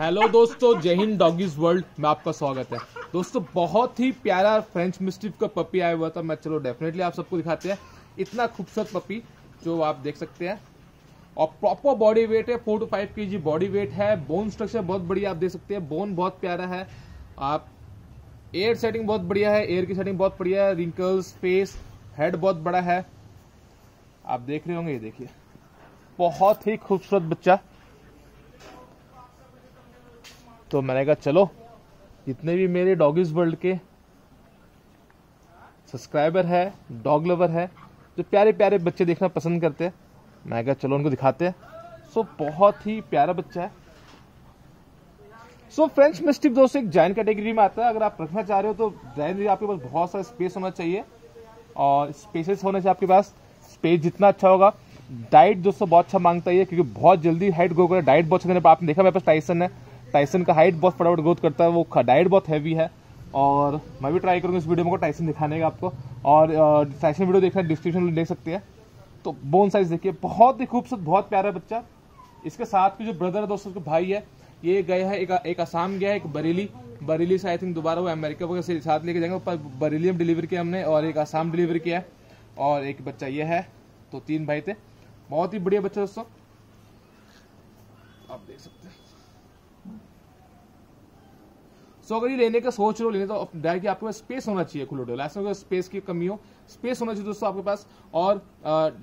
Hello दोस्तों, जय Hind. Doggies world में आपका स्वागत है। दोस्तों, बहुत ही प्यारा फ्रेंच मिस्टिफ का पपी आया हुआ था। मैं चलो डेफिनेटली आप सबको दिखाते हैं। इतना खूबसूरत पपी जो आप देख सकते हैं, और प्रॉपर बॉडी वेट है, 4 to 5 kg बॉडी वेट है। बोन स्ट्रक्चर बहुत बढ़िया, आप देख सकते हैं, बोन बहुत प्यारा है। आप एयर सेटिंग बहुत बढ़िया है, एयर की सेटिंग बहुत बढ़िया है। रिंकल्स, फेस, हेड बहुत बड़ा है, आप देख रहे होंगे। ये देखिए, बहुत ही खूबसूरत बच्चा। तो मैंने कहा चलो, जितने भी मेरे डॉगीज वर्ल्ड के सब्सक्राइबर है, डॉग लवर है, जो प्यारे प्यारे बच्चे देखना पसंद करते हैं, मैंने कहा चलो उनको दिखाते हैं। सो बहुत ही प्यारा बच्चा है। सो फ्रेंच मिस्टिफ दोस्तों एक जायंट कैटेगरी में आता है। अगर आप रखना चाह रहे हो तो जायंट आपके पास बहुत सारा स्पेस होना चाहिए, और स्पेसेस होने से आपके पास स्पेस जितना अच्छा होगा। डाइट दोस्तों बहुत अच्छा मांगता है, क्योंकि बहुत जल्दी हाइट ग्रो कर, डाइट बहुत अच्छा। आपने देखा मेरे पास टाइसन है, टाइसन का हाइट बहुत फटाफट ग्रोथ करता है, वो डाइट बहुत हैवी है। और मैं भी ट्राई करूँगा इस वीडियो में टाइसन दिखाने का आपको, और टाइसन वीडियो देखना डिस्क्रिप्शन में देख सकते हैं। तो बोन साइज देखिए, बहुत ही खूबसूरत, बहुत प्यारा बच्चा। इसके साथ में जो ब्रदर है दोस्तों, उसका भाई है, ये गया है एक आसाम गया है, एक बरेली से आई थिंक दोबारा वो अमेरिका वगैरह साथ लेके जाएंगे, पर बरेली में डिलीवर किया हमने, और एक आसाम डिलीवर किया है, और एक बच्चा ये है। तो 3 भाई थे। बहुत ही बढ़िया बच्चा दोस्तों, आप देख सकते हैं। सो अगर ये लेने का सोच रहे हो, लेने तो डायरेक्ट आपके पास स्पेस होना चाहिए, खुला डोल ऐसा स्पेस की कमी हो, स्पेस होना चाहिए दोस्तों आपके पास। और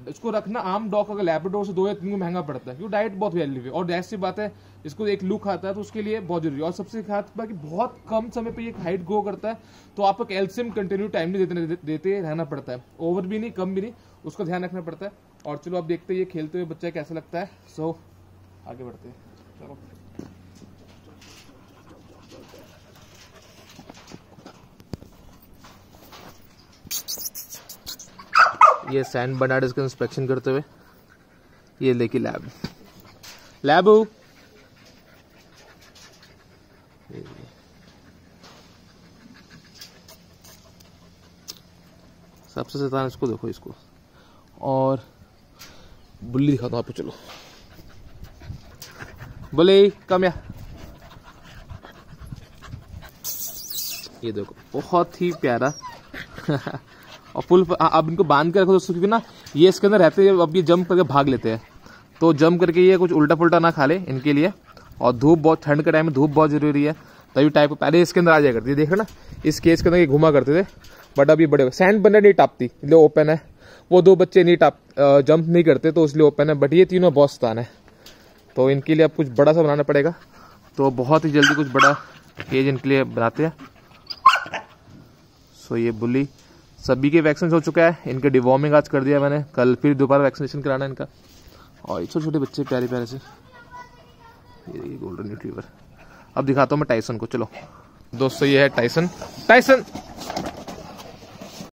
इसको रखना आम डॉग अगर लैब्राडोर से 2 या 3 को महंगा पड़ता है, क्योंकि डाइट बहुत वैल्यू है, और डाइट सी बात है, इसको एक लुक आता है तो उसके लिए बहुत जरूरी है। और सबसे खास बात कि बहुत कम समय पर ये हाइट ग्रो करता है, तो आपको कैल्शियम कंटिन्यू टाइमली देते रहना पड़ता है, ओवर भी नहीं कम भी नहीं, उसका ध्यान रखना पड़ता है। और चलो आप देखते हैं ये खेलते हुए बच्चा कैसा लगता है। सो आगे बढ़ते हैं, चलो। ये सैन बर्नार्ड इसका इंस्पेक्शन करते हुए, ये लेके लैबू सबसे सतान, इसको देखो, इसको और बुल्ली दिखाता हूँ आपको। चलो बुल्ली कम या, ये देखो बहुत ही प्यारा। और फुल अब इनको बांध के रखो दोस्तों, क्योंकि ना ये इसके अंदर रहते हैं, अब ये जंप करके भाग लेते हैं, तो जंप करके ये कुछ उल्टा पुल्टा ना खा ले इनके लिए। और धूप बहुत, ठंड के टाइम में धूप बहुत जरूरी है, तभी टाइप का पहले इसके अंदर आ जाया करती है। देखो ना, इस केस के अंदर ये घुमा करते थे, बट अब ये बड़े सैंड बने नहीं टापती, इसलिए ओपन है। वो 2 बच्चे नहीं टाप जंप नहीं करते, तो इसलिए ओपन है, बट ये तीनों बहुत स्थान है, तो इनके लिए अब कुछ बड़ा सा बनाना पड़ेगा। तो बहुत ही जल्दी कुछ बड़ा केज इनके लिए बनाते हैं। सो ये बुली सभी के वैक्सीन हो चुका है, इनके डिवॉर्मिंग आज कर दिया मैंने, कल फिर दोबारा वैक्सीनेशन कराना इनका। और ये छोटे छोटे बच्चे प्यारे प्यारे से, ये गोल्डन रिट्रीवर। अब दिखाता हूँ मैं टाइसन को, चलो दोस्तों। ये है टाइसन, टाइसन